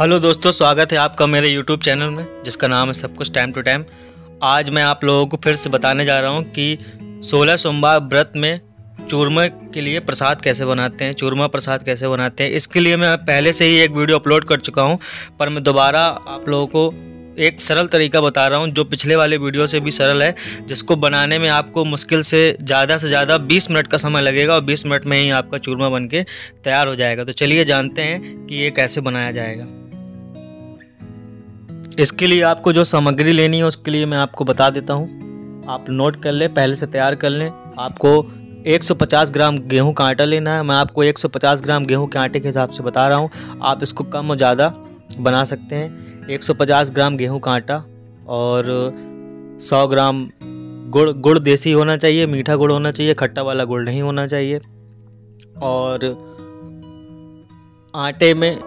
Hello दोस्तों, स्वागत है आपका मेरे YouTube चैनल में जिसका नाम है सब कुछ टाइम टू टाइम। आज मैं आप लोगों को फिर से बताने जा रहा हूं कि 16 सोमवार व्रत में चूरमा के लिए प्रसाद कैसे बनाते हैं, चूरमा प्रसाद कैसे बनाते हैं। इसके लिए मैं पहले से ही एक वीडियो अपलोड कर चुका हूं, पर मैं दोबारा आप लोगों को एक सरल तरीका बता रहा हूँ जो पिछले वाले वीडियो से भी सरल है, जिसको बनाने में आपको मुश्किल से ज़्यादा 20 मिनट का समय लगेगा और 20 मिनट में ही आपका चूरमा बन के तैयार हो जाएगा। तो चलिए जानते हैं कि ये कैसे बनाया जाएगा। इसके लिए आपको जो सामग्री लेनी है उसके लिए मैं आपको बता देता हूँ, आप नोट कर लें, पहले से तैयार कर लें। आपको 150 ग्राम गेहूं का आटा लेना है। मैं आपको 150 ग्राम गेहूं के आटे के हिसाब से बता रहा हूँ, आप इसको कम और ज़्यादा बना सकते हैं। 150 ग्राम गेहूं का आटा और 100 ग्राम गुड़। गुड़ देसी होना चाहिए, मीठा गुड़ होना चाहिए, खट्टा वाला गुड़ नहीं होना चाहिए। और आटे में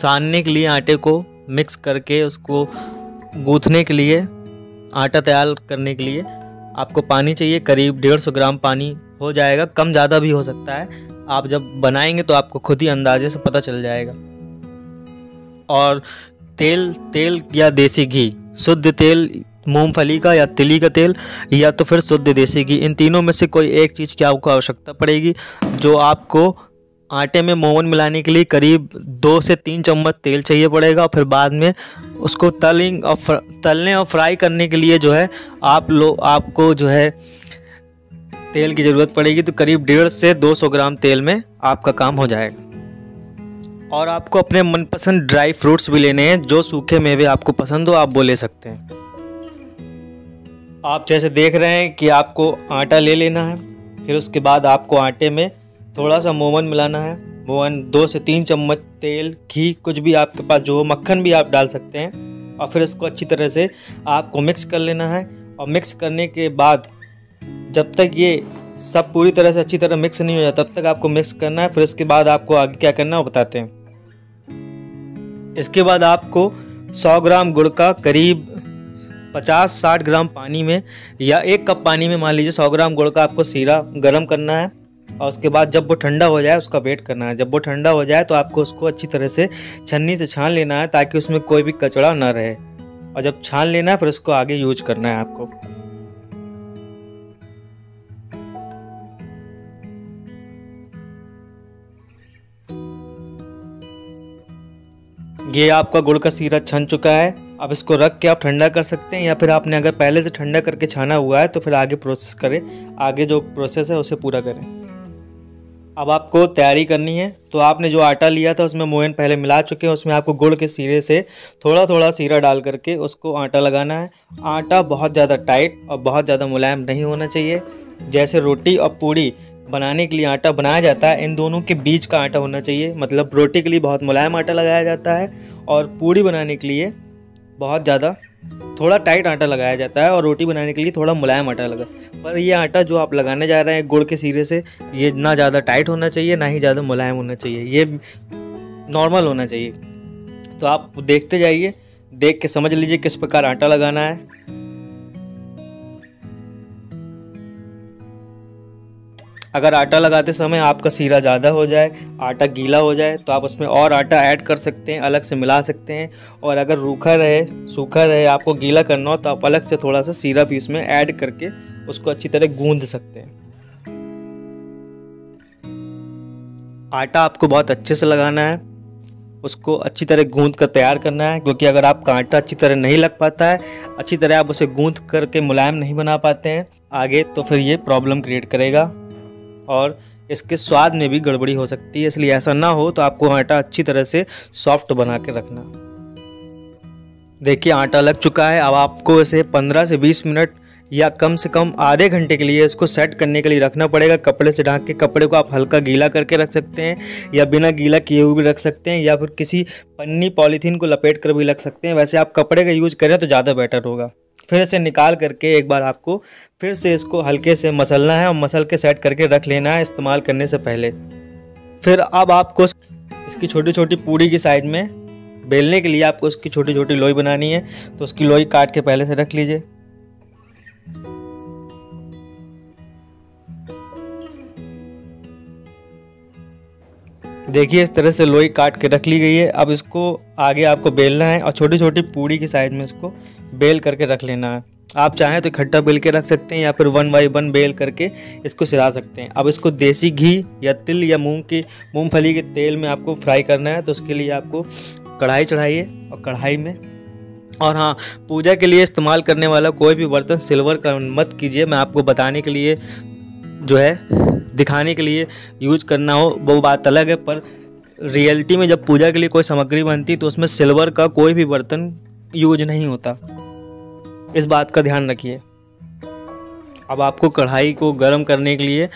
सानने के लिए आटे को मिक्स करके उसको गूँथने के लिए, आटा तैयार करने के लिए आपको पानी चाहिए। करीब 150 ग्राम पानी हो जाएगा, कम ज़्यादा भी हो सकता है। आप जब बनाएंगे तो आपको खुद ही अंदाजे से पता चल जाएगा। और तेल या देसी घी, शुद्ध तेल, मूंगफली का या तिली का तेल या तो फिर शुद्ध देसी घी, इन तीनों में से कोई एक चीज़ की आपको आवश्यकता पड़ेगी। जो आपको आटे में मोवन मिलाने के लिए करीब 2 से 3 चम्मच तेल चाहिए पड़ेगा। और फिर बाद में उसको तलने और फ्राई करने के लिए जो है आपको जो है तेल की ज़रूरत पड़ेगी। तो करीब 150 से 200 ग्राम तेल में आपका काम हो जाएगा। और आपको अपने मनपसंद ड्राई फ्रूट्स भी लेने हैं, जो सूखे मेवे आपको पसंद हो आप वो ले सकते हैं। आप जैसे देख रहे हैं कि आपको आटा ले लेना है, फिर उसके बाद आपको आटे में थोड़ा सा मोवन मिलाना है। मोवन 2 से 3 चम्मच तेल, घी, कुछ भी आपके पास जो हो, मक्खन भी आप डाल सकते हैं। और फिर इसको अच्छी तरह से आपको मिक्स कर लेना है। और मिक्स करने के बाद जब तक ये सब पूरी तरह से अच्छी तरह मिक्स नहीं हो जाता तब तक आपको मिक्स करना है। फिर इसके बाद आपको आगे क्या करना है वो बताते हैं। इसके बाद आपको 100 ग्राम गुड़ का करीब 50-60 ग्राम पानी में या 1 कप पानी में, मान लीजिए 100 ग्राम गुड़ का आपको सीरा गर्म करना है। और उसके बाद जब वो ठंडा हो जाए उसका वेट करना है। जब वो ठंडा हो जाए तो आपको उसको अच्छी तरह से छन्नी से छान लेना है ताकि उसमें कोई भी कचड़ा ना रहे। और जब छान लेना है फिर उसको आगे यूज करना है आपको। ये आपका गुड़ का सीरा छन चुका है। अब इसको रख के आप ठंडा कर सकते हैं, या फिर आपने अगर पहले से ठंडा करके छाना हुआ है तो फिर आगे प्रोसेस करें, आगे जो प्रोसेस है उसे पूरा करें। अब आपको तैयारी करनी है। तो आपने जो आटा लिया था उसमें मोयन पहले मिला चुके हैं, उसमें आपको गुड़ के सीरे से थोड़ा थोड़ा सीरा डाल करके उसको आटा लगाना है। आटा बहुत ज़्यादा टाइट और बहुत ज़्यादा मुलायम नहीं होना चाहिए। जैसे रोटी और पूड़ी बनाने के लिए आटा बनाया जाता है, इन दोनों के बीच का आटा होना चाहिए। मतलब रोटी के लिए बहुत मुलायम आटा लगाया जाता है और पूड़ी बनाने के लिए बहुत ज़्यादा थोड़ा टाइट आटा लगाया जाता है, और रोटी बनाने के लिए थोड़ा मुलायम आटा लगा। पर ये आटा जो आप लगाने जा रहे हैं गुड़ के सीरे से, ये ना ज़्यादा टाइट होना चाहिए ना ही ज़्यादा मुलायम होना चाहिए, ये नॉर्मल होना चाहिए। तो आप देखते जाइए, देख के समझ लीजिए किस प्रकार आटा लगाना है। अगर आटा लगाते समय आपका सीरा ज़्यादा हो जाए, आटा गीला हो जाए तो आप उसमें और आटा ऐड कर सकते हैं, अलग से मिला सकते हैं। और अगर रूखा रहे, सूखा रहे, आपको गीला करना हो तो आप अलग से थोड़ा सा सीरा भी उसमें ऐड करके उसको अच्छी तरह गूंद सकते हैं। आटा आपको बहुत अच्छे से लगाना है, उसको अच्छी तरह गूंद कर तैयार करना है। क्योंकि अगर आपका आटा अच्छी तरह नहीं लग पाता है, अच्छी तरह आप उसे गूंद करके मुलायम नहीं बना पाते हैं आगे, तो फिर ये प्रॉब्लम क्रिएट करेगा और इसके स्वाद में भी गड़बड़ी हो सकती है। इसलिए ऐसा ना हो तो आपको आटा अच्छी तरह से सॉफ्ट बना के रखना। देखिए आटा लग चुका है। अब आपको इसे 15 से 20 मिनट या कम से कम आधे घंटे के लिए इसको सेट करने के लिए रखना पड़ेगा, कपड़े से ढक के। कपड़े को आप हल्का गीला करके रख सकते हैं या बिना गीला किए हुए भी रख सकते हैं, या फिर किसी पन्नी पॉलीथीन को लपेट कर भी रख सकते हैं। वैसे आप कपड़े का यूज़ करें तो ज़्यादा बेटर होगा। फिर इसे निकाल करके एक बार आपको फिर से इसको हल्के से मसलना है और मसल के सेट करके रख लेना है इस्तेमाल करने से पहले। फिर अब आपको इसकी छोटी छोटी पूड़ी की साइज में बेलने के लिए आपको इसकी छोटी छोटी लोई बनानी है। तो उसकी लोई काट के पहले से रख लीजिए। देखिए इस तरह से लोई काट के रख ली गई है। अब इसको आगे आपको बेलना है और छोटी छोटी पूड़ी की साइड में इसको बेल करके रख लेना है। आप चाहें तो इकट्ठा बेल के रख सकते हैं या फिर 1 बाई 1 बेल करके इसको सिला सकते हैं। अब इसको देसी घी या तिल या मूंगफली के तेल में आपको फ्राई करना है, तो उसके लिए आपको कढ़ाई चढ़ाइए और कढ़ाई में, और हाँ, पूजा के लिए इस्तेमाल करने वाला कोई भी बर्तन सिल्वर का मत कीजिए। मैं आपको बताने के लिए जो है दिखाने के लिए यूज करना हो वो बात अलग है, पर रियलिटी में जब पूजा के लिए कोई सामग्री बनती तो उसमें सिल्वर का कोई भी बर्तन यूज नहीं होता, इस बात का ध्यान रखिए। अब आपको कढ़ाई को गर्म करने के लिए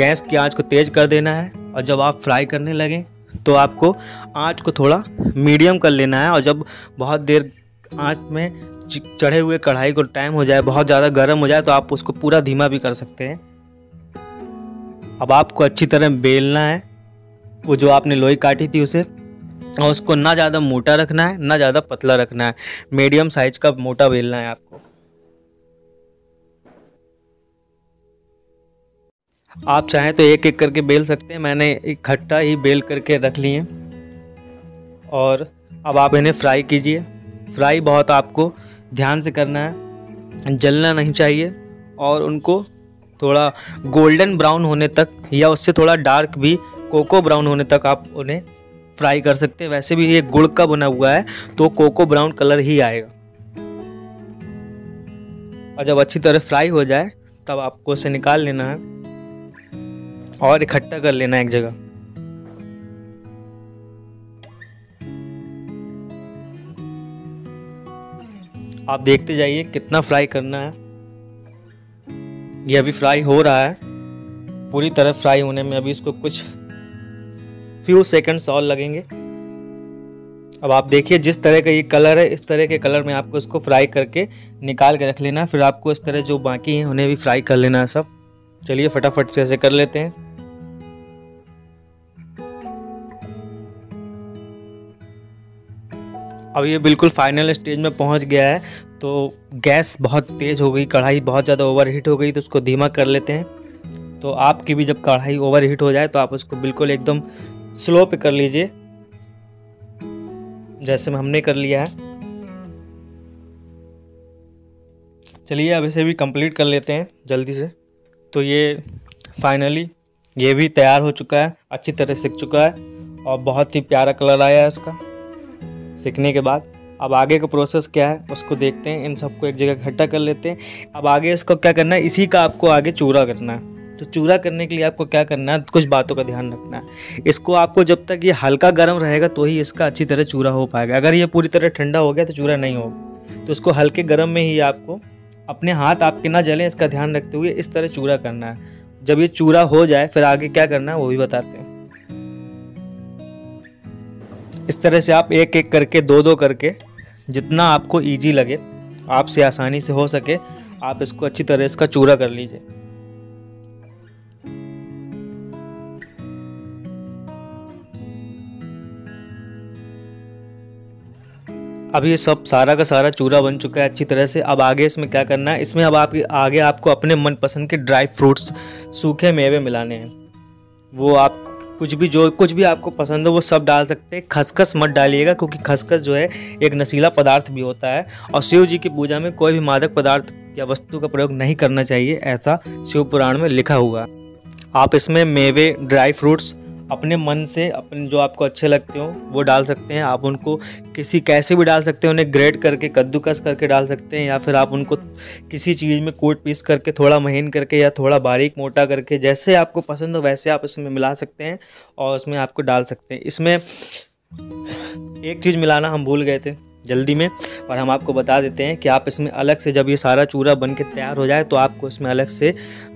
गैस की आंच को तेज कर देना है, और जब आप फ्राई करने लगें तो आपको आंच को थोड़ा मीडियम कर लेना है। और जब बहुत देर आंच में चढ़े हुए कढ़ाई को टाइम हो जाए, बहुत ज़्यादा गर्म हो जाए, तो आप उसको पूरा धीमा भी कर सकते हैं। अब आपको अच्छी तरह बेलना है वो जो आपने लोई काटी थी उसे, और उसको ना ज़्यादा मोटा रखना है ना ज़्यादा पतला रखना है, मीडियम साइज का मोटा बेलना है आपको। आप चाहें तो एक एक करके बेल सकते हैं, मैंने इकट्ठा ही बेल करके रख ली है। और अब आप इन्हें फ्राई कीजिए। फ्राई बहुत आपको ध्यान से करना है, जलना नहीं चाहिए, और उनको थोड़ा गोल्डन ब्राउन होने तक या उससे थोड़ा डार्क भी कोको ब्राउन होने तक आप उन्हें फ्राई कर सकते हैं। वैसे भी ये गुड़ का बना हुआ है तो कोको ब्राउन कलर ही आएगा। और जब अच्छी तरह फ्राई हो जाए तब आपको उसे निकाल लेना है और इकट्ठा कर लेना है एक जगह। आप देखते जाइए कितना फ्राई करना है। ये अभी फ्राई हो रहा है, पूरी तरह फ्राई होने में अभी इसको कुछ फ्यू सेकंड्स और लगेंगे। अब आप देखिए जिस तरह का ये कलर है, इस तरह के कलर में आपको इसको फ्राई करके निकाल के रख लेना है। फिर आपको इस तरह जो बाकी हैं उन्हें भी फ्राई कर लेना है सब। चलिए फटाफट से ऐसे कर लेते हैं। अब ये बिल्कुल फाइनल स्टेज में पहुंच गया है, तो गैस बहुत तेज़ हो गई, कढ़ाई बहुत ज़्यादा ओवर हीट हो गई, तो उसको धीमा कर लेते हैं। तो आपकी भी जब कढ़ाई ओवर हीट हो जाए तो आप उसको बिल्कुल एकदम स्लो पे कर लीजिए, जैसे हमने कर लिया है। चलिए अब इसे भी कंप्लीट कर लेते हैं जल्दी से। तो ये फाइनली ये भी तैयार हो चुका है, अच्छी तरह सिक चुका है, और बहुत ही प्यारा कलर आया है इसका सिकने के बाद। अब आगे का प्रोसेस क्या है उसको देखते हैं। इन सबको एक जगह इकट्ठा कर लेते हैं। अब आगे इसको क्या करना है, इसी का आपको आगे चूरा करना है। तो चूरा करने के लिए आपको क्या करना है, कुछ बातों का ध्यान रखना है। इसको आपको जब तक ये हल्का गर्म रहेगा तो ही इसका अच्छी तरह चूरा हो पाएगा। अगर ये पूरी तरह ठंडा हो गया तो चूरा नहीं होगा। तो इसको हल्के गर्म में ही आपको अपने हाथ आपके ना जलें, इसका ध्यान रखते हुए इस तरह चूरा करना है। जब ये चूरा हो जाए फिर आगे क्या करना है वो भी बताते हैं। इस तरह से आप एक एक करके दो दो करके जितना आपको इजी लगे, आपसे आसानी से हो सके, आप इसको अच्छी तरह इसका चूरा कर लीजिए। अब ये सब सारा का सारा चूरा बन चुका है अच्छी तरह से। अब आगे इसमें क्या करना है, इसमें अब आपके आगे आपको अपने मनपसंद के ड्राई फ्रूट्स, सूखे मेवे मिलाने हैं। वो आप कुछ भी आपको पसंद हो वो सब डाल सकते हैं। खसखस मत डालिएगा, क्योंकि खसखस जो है एक नशीला पदार्थ भी होता है, और शिव जी की पूजा में कोई भी मादक पदार्थ या वस्तु का प्रयोग नहीं करना चाहिए, ऐसा शिव पुराण में लिखा हुआ। आप इसमें मेवे, ड्राई फ्रूट्स अपने मन से, अपने जो आपको अच्छे लगते हो वो डाल सकते हैं। आप उनको किसी कैसे भी डाल सकते हैं, उन्हें ग्रेट करके कद्दूकस करके डाल सकते हैं, या फिर आप उनको किसी चीज़ में कूट पीस करके, थोड़ा महीन करके या थोड़ा बारीक मोटा करके, जैसे आपको पसंद हो वैसे आप इसमें मिला सकते हैं और उसमें आपको डाल सकते हैं। इसमें एक चीज़ मिलाना हम भूल गए थे जल्दी में, पर हम आपको बता देते हैं कि आप इसमें अलग से, जब ये सारा चूरा बन के तैयार हो जाए तो आपको इसमें अलग से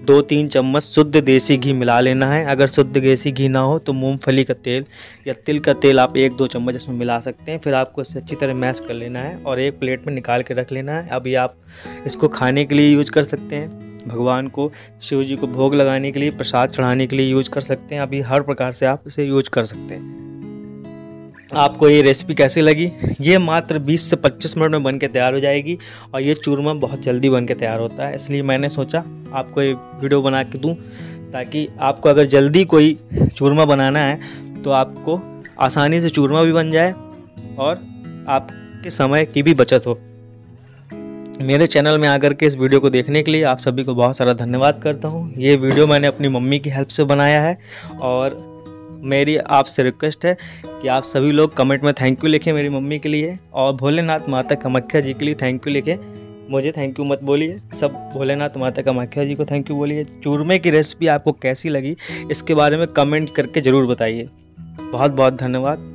2-3 चम्मच शुद्ध देसी घी मिला लेना है। अगर शुद्ध देसी घी ना हो तो मूंगफली का तेल या तिल का तेल आप 1-2 चम्मच इसमें मिला सकते हैं। फिर आपको इसे अच्छी तरह मैश कर लेना है और एक प्लेट में निकाल के रख लेना है। अभी आप इसको खाने के लिए यूज कर सकते हैं, भगवान को, शिव जी को भोग लगाने के लिए, प्रसाद चढ़ाने के लिए यूज कर सकते हैं। अभी हर प्रकार से आप इसे यूज कर सकते हैं। आपको ये रेसिपी कैसी लगी? ये मात्र 20 से 25 मिनट में बन के तैयार हो जाएगी, और ये चूरमा बहुत जल्दी बन के तैयार होता है, इसलिए मैंने सोचा आपको ये वीडियो बना के दूं, ताकि आपको अगर जल्दी कोई चूरमा बनाना है तो आपको आसानी से चूरमा भी बन जाए और आपके समय की भी बचत हो। मेरे चैनल में आकर के इस वीडियो को देखने के लिए आप सभी को बहुत सारा धन्यवाद करता हूँ। ये वीडियो मैंने अपनी मम्मी की हेल्प से बनाया है और मेरी आपसे रिक्वेस्ट है कि आप सभी लोग कमेंट में थैंक यू लिखें मेरी मम्मी के लिए और भोलेनाथ माता कामाख्या जी के लिए थैंक यू लिखें। मुझे थैंक यू मत बोलिए, सब भोलेनाथ माता कामाख्या जी को थैंक यू बोलिए। चूरमे की रेसिपी आपको कैसी लगी इसके बारे में कमेंट करके ज़रूर बताइए। बहुत बहुत धन्यवाद।